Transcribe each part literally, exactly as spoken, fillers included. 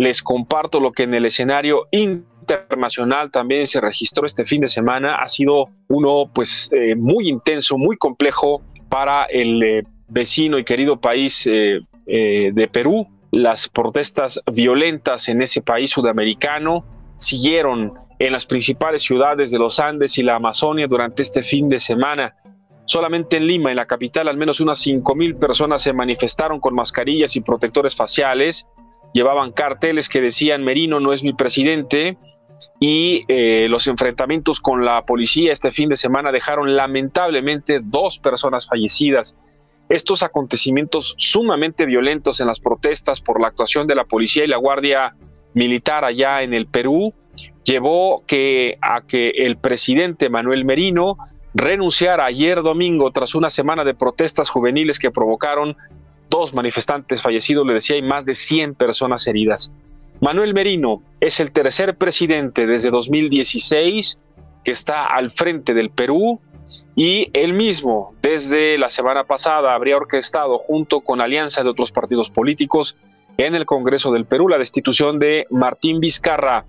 les comparto lo que en el escenario internacional también se registró este fin de semana. Ha sido uno pues eh, muy intenso, muy complejo para el eh, vecino y querido país eh, eh, de Perú. Las protestas violentas en ese país sudamericano siguieron en las principales ciudades de los Andes y la Amazonia durante este fin de semana. Solamente en Lima, en la capital, al menos unas cinco mil personas se manifestaron con mascarillas y protectores faciales. Llevaban carteles que decían "Merino no es mi presidente", y eh, los enfrentamientos con la policía este fin de semana dejaron lamentablemente dos personas fallecidas. Estos acontecimientos sumamente violentos en las protestas por la actuación de la policía y la Guardia Militar allá en el Perú llevó que, a que el presidente Manuel Merino renunciara ayer domingo tras una semana de protestas juveniles que provocaron dos manifestantes fallecidos, le decía, y más de cien personas heridas. Manuel Merino es el tercer presidente desde dos mil dieciséis que está al frente del Perú, y él mismo desde la semana pasada habría orquestado, junto con alianza de otros partidos políticos en el Congreso del Perú, la destitución de Martín Vizcarra,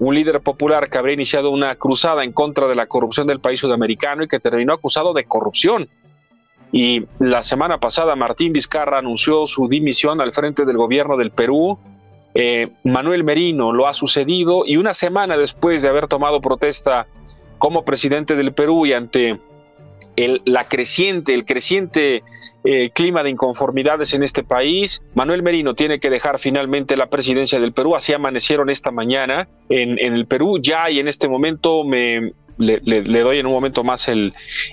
un líder popular que habría iniciado una cruzada en contra de la corrupción del país sudamericano y que terminó acusado de corrupción. Y la semana pasada Martín Vizcarra anunció su dimisión al frente del gobierno del Perú. Eh, Manuel Merino lo ha sucedido, y una semana después de haber tomado protesta como presidente del Perú y ante el, la creciente, el creciente eh, clima de inconformidades en este país, Manuel Merino tiene que dejar finalmente la presidencia del Perú. Así amanecieron esta mañana en, en el Perú ya, y en este momento me, le, le, le doy en un momento más el,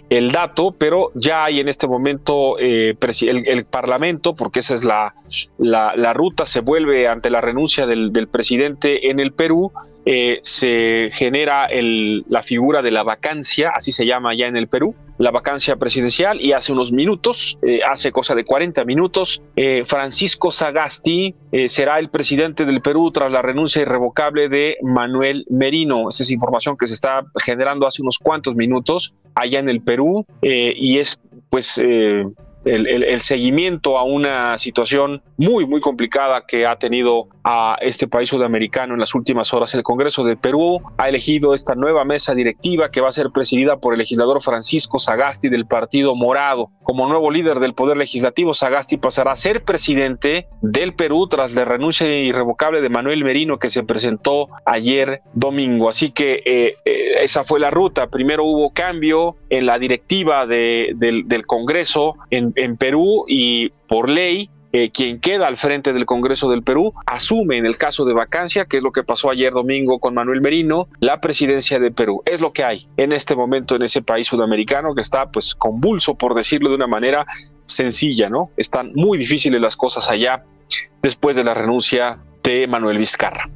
el dato, pero ya hay en este momento eh, el, el Parlamento, porque esa es la, la, la ruta, se vuelve ante la renuncia del, del presidente en el Perú. Eh, se genera el, la figura de la vacancia, así se llama ya en el Perú, la vacancia presidencial, y hace unos minutos, eh, hace cosa de cuarenta minutos, eh, Francisco Sagasti eh, será el presidente del Perú tras la renuncia irrevocable de Manuel Merino. Esa es información que se está generando hace unos cuantos minutos allá en el Perú, eh, y es pues eh, El, el, el seguimiento a una situación muy, muy complicada que ha tenido a este país sudamericano en las últimas horas. El Congreso del Perú ha elegido esta nueva mesa directiva que va a ser presidida por el legislador Francisco Sagasti del Partido Morado. Como nuevo líder del Poder Legislativo, Sagasti pasará a ser presidente del Perú tras la renuncia irrevocable de Manuel Merino, que se presentó ayer domingo. Así que eh, eh, esa fue la ruta. Primero hubo cambio en la directiva de, del, del Congreso en en Perú, y por ley eh, quien queda al frente del Congreso del Perú asume, en el caso de vacancia, que es lo que pasó ayer domingo con Manuel Merino, la presidencia de Perú. Es lo que hay en este momento en ese país sudamericano que está pues convulso, por decirlo de una manera sencilla, ¿no? Están muy difíciles las cosas allá después de la renuncia de Manuel Vizcarra.